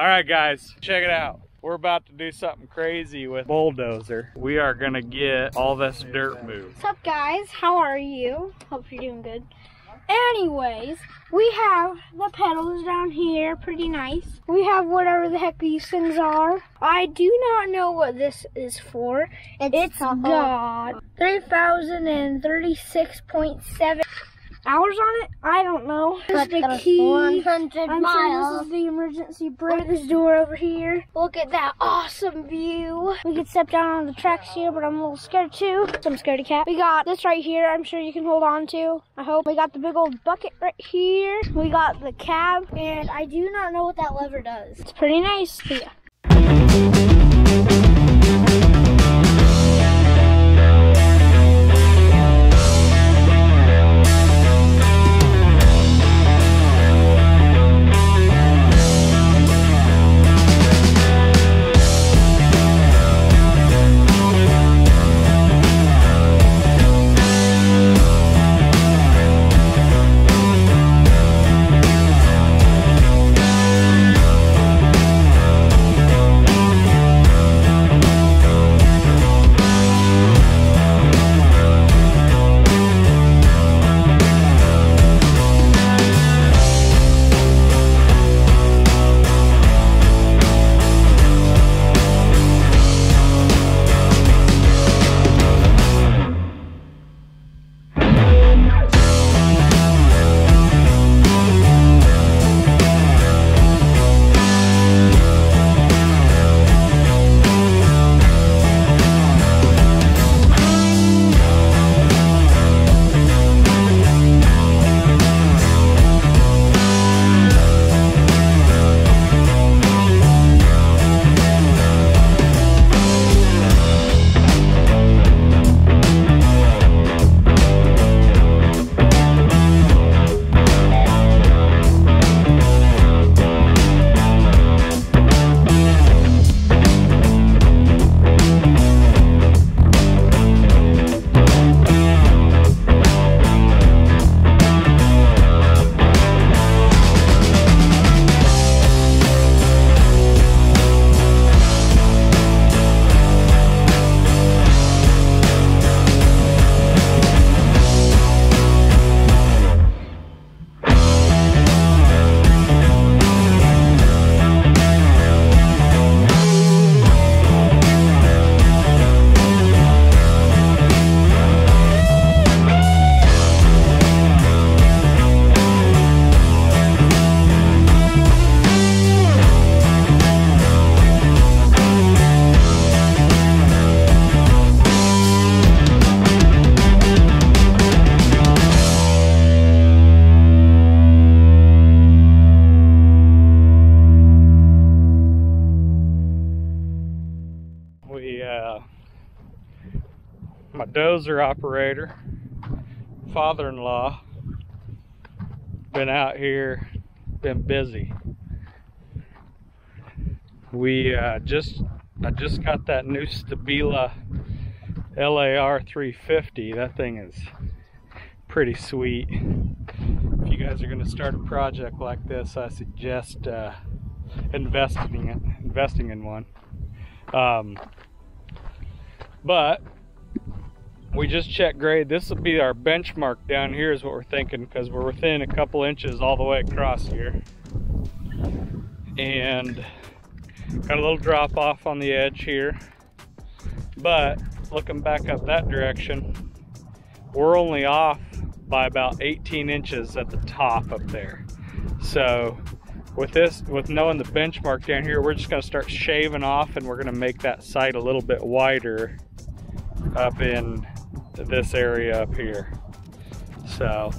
All right, guys, check it out. We're about to do something crazy with bulldozer. We are gonna get all this dirt moved. What's up, guys? How are you? Hope you're doing good. Anyways, we have the pedals down here, pretty nice. We have whatever the heck these things are. I do not know what this is for. It's got 3,036.7 hours on it? I don't know. This is the key. 100 miles. This is the emergency brake. This door over here. Look at that awesome view. We could step down on the tracks here, but I'm a little scared too. Some scaredy cat. We got this right here. I'm sure you can hold on to. I hope. We got the big old bucket right here. We got the cab, and I do not know what that lever does. It's pretty nice. Yeah. My dozer operator, father-in-law, been out here, been busy. I just got that new Stabila LAR 350. That thing is pretty sweet. If you guys are going to start a project like this, I suggest investing in one. But we just checked grade. This will be our benchmark down here is what we're thinking, because we're within a couple inches all the way across here. And got a little drop off on the edge here. But looking back up that direction, we're only off by about 18 inches at the top up there. So with knowing the benchmark down here, we're just gonna start shaving off, and we're gonna make that site a little bit wider up in this area up here. So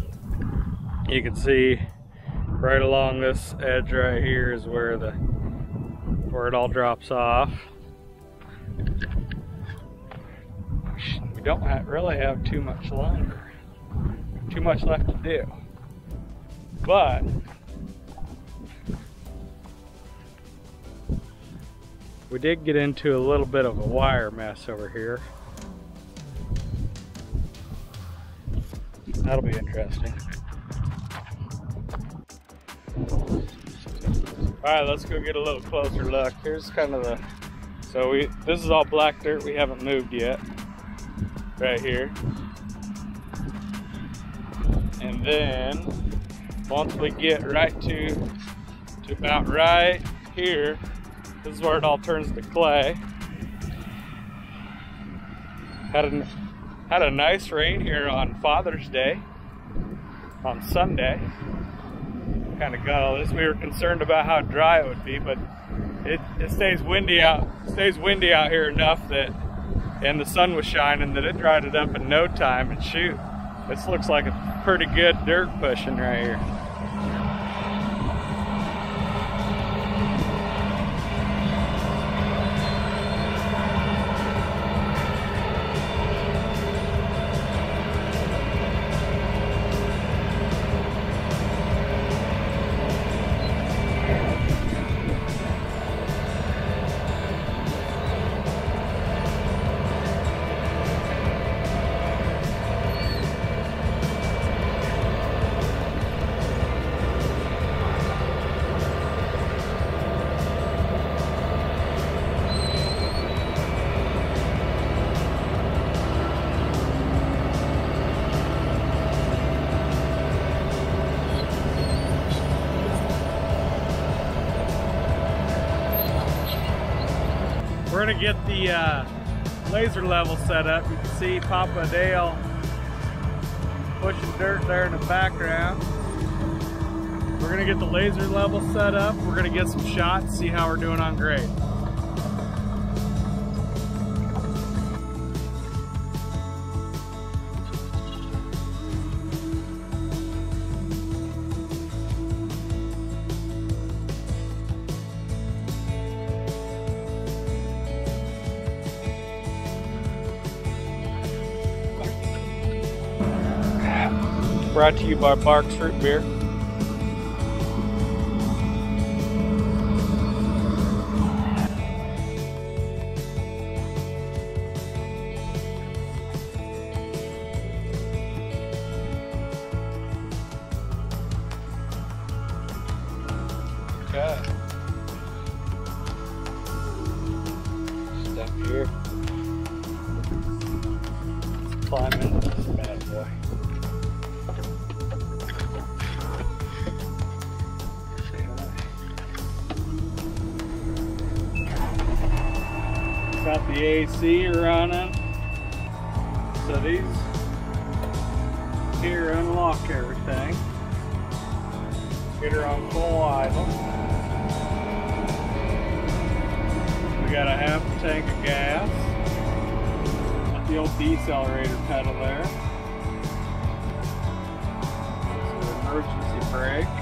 you can see right along this edge right here is where it all drops off. We don't really have too much longer, too much left to do, but we did get into a little bit of a wire mess over here. That'll be interesting. Alright, let's go get a little closer look. Here's kind of the, this is all black dirt we haven't moved yet, right here. And then, once we get right to about right here, this is where it all turns to clay. Had a nice rain here on Father's Day, on Sunday. Kind of got all this. We were concerned about how dry it would be, but it stays windy out here enough that, and the sun was shining, that it dried it up in no time. And shoot, this looks like a pretty good dirt cushion right here. We're gonna get the laser level set up. You can see Papa Dale pushing dirt there in the background. We're gonna get the laser level set up. We're gonna get some shots, see how we're doing on grade. Brought to you by Barks Root Beer. Okay. Stuff here. Let's climb into this bad boy. Got the AC running, so these here unlock everything. Get her on full idle. We got a half a tank of gas. Got the old decelerator pedal there. That's the emergency brake.